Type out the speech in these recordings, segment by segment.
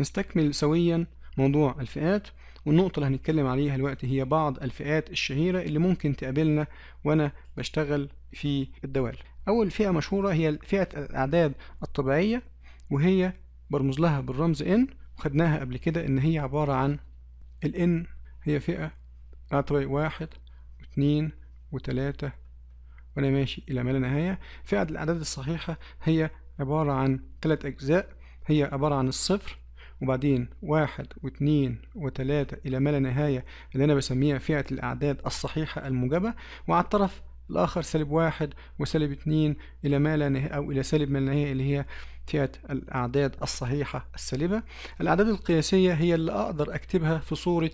نستكمل سويا موضوع الفئات، والنقطة اللي هنتكلم عليها الوقت هي بعض الفئات الشهيرة اللي ممكن تقابلنا وأنا بشتغل في الدوال. أول فئة مشهورة هي فئة الأعداد الطبيعية، وهي برمز لها بالرمز N، وخدناها قبل كده إن هي عبارة عن ال N هي فئة طبيعي 1 و2 و3 وأنا ماشي إلى ما لا نهاية. فئة الأعداد الصحيحة هي عبارة عن 3 أجزاء، هي عبارة عن الصفر وبعدين 1 و2 و3 إلى ما لا نهاية، اللي أنا بسميها فئة الأعداد الصحيحة الموجبة، وعلى الطرف الآخر -1 و -2 إلى ما لا نهاية أو إلى سالب ما لا نهاية، اللي هي فئة الأعداد الصحيحة السالبة. الأعداد القياسية هي اللي أقدر أكتبها في صورة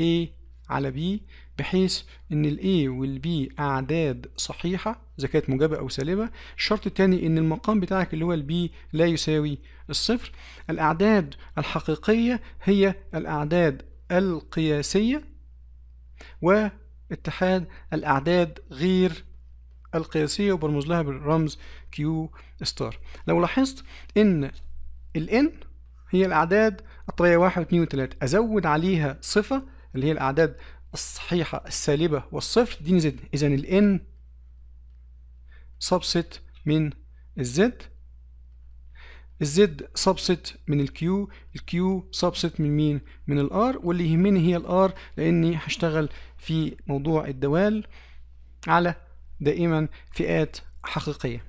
A على B، بحيث إن ال A وال B أعداد صحيحة إذا كانت موجبة أو سالبة. الشرط الثاني إن المقام بتاعك اللي هو ال B لا يساوي الصفر. الأعداد الحقيقية هي الأعداد القياسية، واتحاد الأعداد غير القياسية وبرمز لها بالرمز Q ستار. لو لاحظت إن ال N هي الأعداد الطبيعية 1 و2 و3، أزود عليها صفة اللي هي الأعداد الصحيحة السالبة والصفر، دي زد. إذن ال N سبست من الزد، الزد سبست من الكيو، الكيو سبست من مين؟ من الار، واللي يهمني هي الار لأني هشتغل في موضوع الدوال على دائما فئات حقيقية،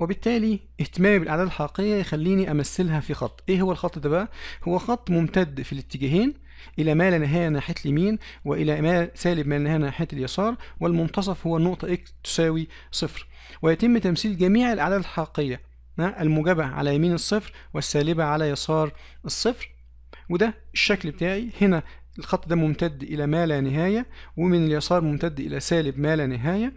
وبالتالي اهتمامي بالأعداد الحقيقية يخليني أمثلها في خط. إيه هو الخط ده بقى؟ هو خط ممتد في الاتجاهين إلى ما لا نهاية ناحية اليمين وإلى ما سالب ما لا نهاية ناحية اليسار، والمنتصف هو النقطة x تساوي صفر. ويتم تمثيل جميع الأعداد الحقيقية الموجبة على يمين الصفر والسالبة على يسار الصفر، وده الشكل بتاعي. هنا الخط ده ممتد إلى ما لا نهاية، ومن اليسار ممتد إلى سالب ما لا نهاية.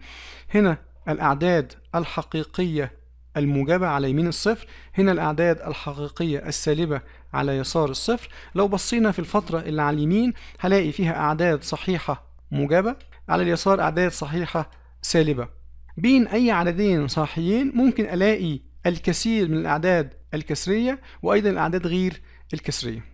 هنا الأعداد الحقيقية الموجبة على يمين الصفر، هنا الأعداد الحقيقية السالبة على يسار الصفر. لو بصينا في الفترة اللي على اليمين هلاقي فيها أعداد صحيحة موجبة، على اليسار أعداد صحيحة سالبة. بين أي عددين صحيين ممكن ألاقي الكثير من الأعداد الكسرية وأيضا الأعداد غير الكسرية.